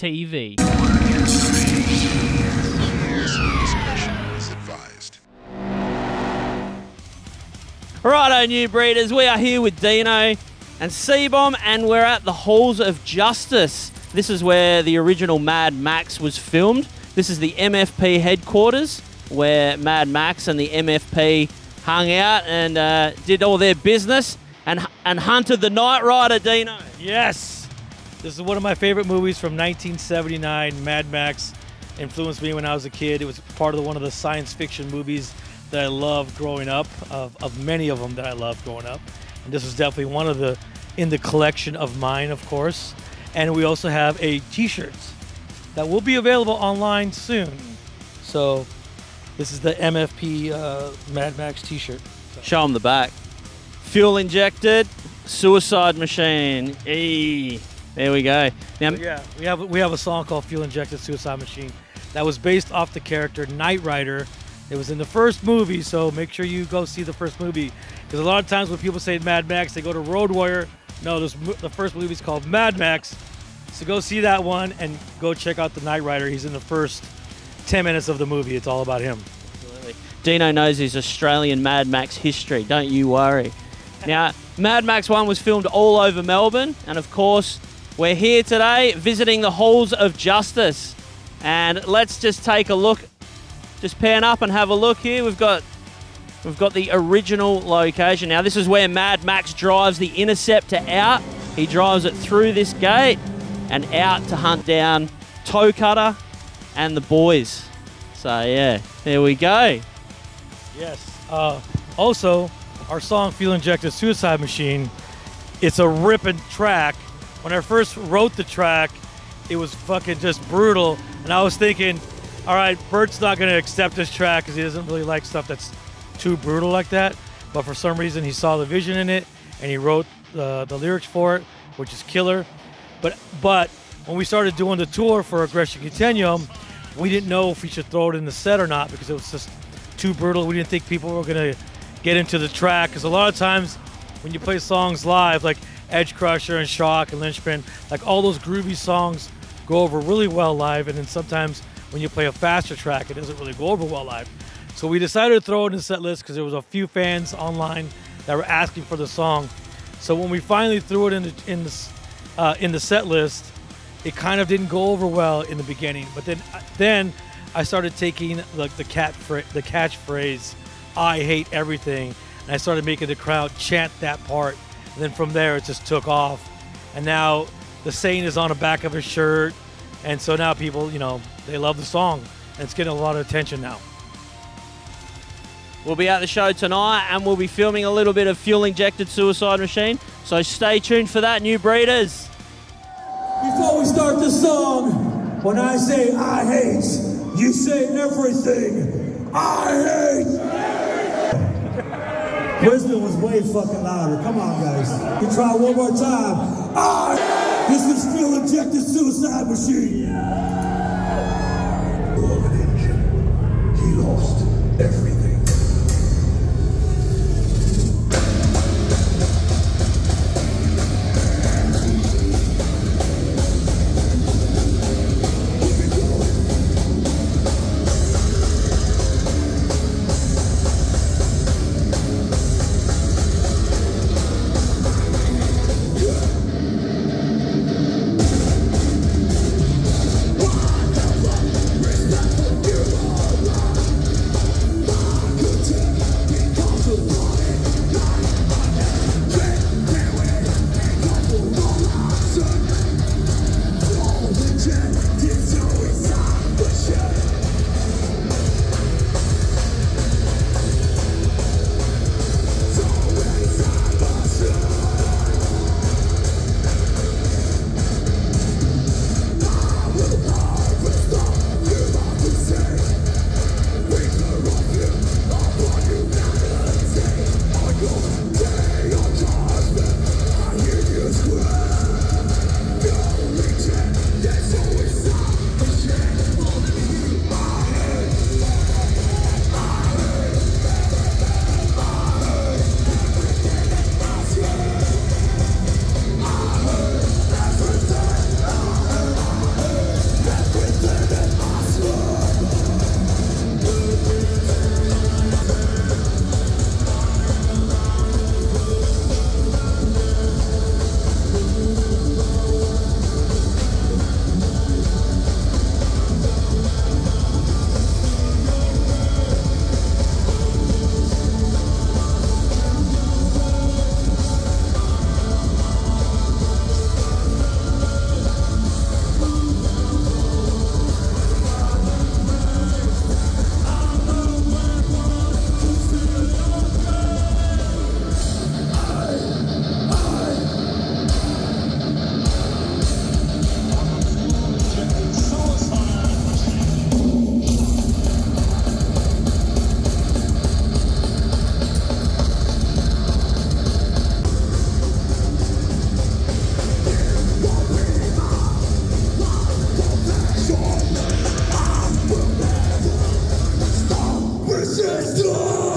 TV. Righto, new breeders, we are here with Dino and C-Bomb, and we're at the Halls of Justice. This is where the original Mad Max was filmed. This is the MFP headquarters, where Mad Max and the MFP hung out and did all their business and hunted the Night Rider, Dino. Yes, this is one of my favorite movies from 1979, Mad Max. Influenced me when I was a kid. It was part of one of the science fiction movies that I loved growing up, of many of them that I loved growing up. And this was definitely one of the, in the collection of mine, of course. And we also have a t-shirts that will be available online soon. So this is the MFP Mad Max t-shirt. So. Show them the back. Fuel Injected Suicide Machine. Eee. There we go. Now, yeah, we have a song called Fuel Injected Suicide Machine that was based off the character Night Rider. It was in the first movie, so make sure you go see the first movie. Because a lot of times when people say Mad Max, they go to Road Warrior. No, the first movie is called Mad Max. So go see that one and go check out the Night Rider. He's in the first 10 minutes of the movie. It's all about him. Absolutely. Dino knows his Australian Mad Max history. Don't you worry. Now, Mad Max 1 was filmed all over Melbourne. And of course, we're here today visiting the Halls of Justice. And let's just take a look. Just pan up and have a look here. We've got the original location. Now, this is where Mad Max drives the Interceptor out. He drives it through this gate and out to hunt down Toe Cutter and the boys. So, yeah, there we go. Yes. Also, our song, Fuel Injected Suicide Machine, it's a ripping track. When I first wrote the track, it was fucking just brutal. And I was thinking, all right, Bert's not going to accept this track because he doesn't really like stuff that's too brutal like that. But for some reason, he saw the vision in it, and he wrote the lyrics for it, which is killer. But when we started doing the tour for Aggression Continuum, we didn't know if we should throw it in the set or not because it was just too brutal. We didn't think people were going to get into the track because a lot of times when you play songs live, like Edge Crusher and Shock and Lynchpin, like all those groovy songs go over really well live, and then sometimes when you play a faster track, it doesn't really go over well live. So we decided to throw it in the set list because there was a few fans online that were asking for the song. So when we finally threw it in the set list, it kind of didn't go over well in the beginning. But then I started taking like the catchphrase, "I hate everything," and I started making the crowd chant that part. And then from there, it just took off. And now the saying is on the back of his shirt. And so now people, you know, they love the song. And it's getting a lot of attention now. We'll be at the show tonight and we'll be filming a little bit of Fuel Injected Suicide Machine. So stay tuned for that, new breeders. Before we start the song, when I say I hate, you say everything. I hate! Wisdom was way fucking louder. Come on, guys. You can try one more time. I hate! This is Fuel Injected Suicide Machine. Love an engine. He lost everything. Resistance!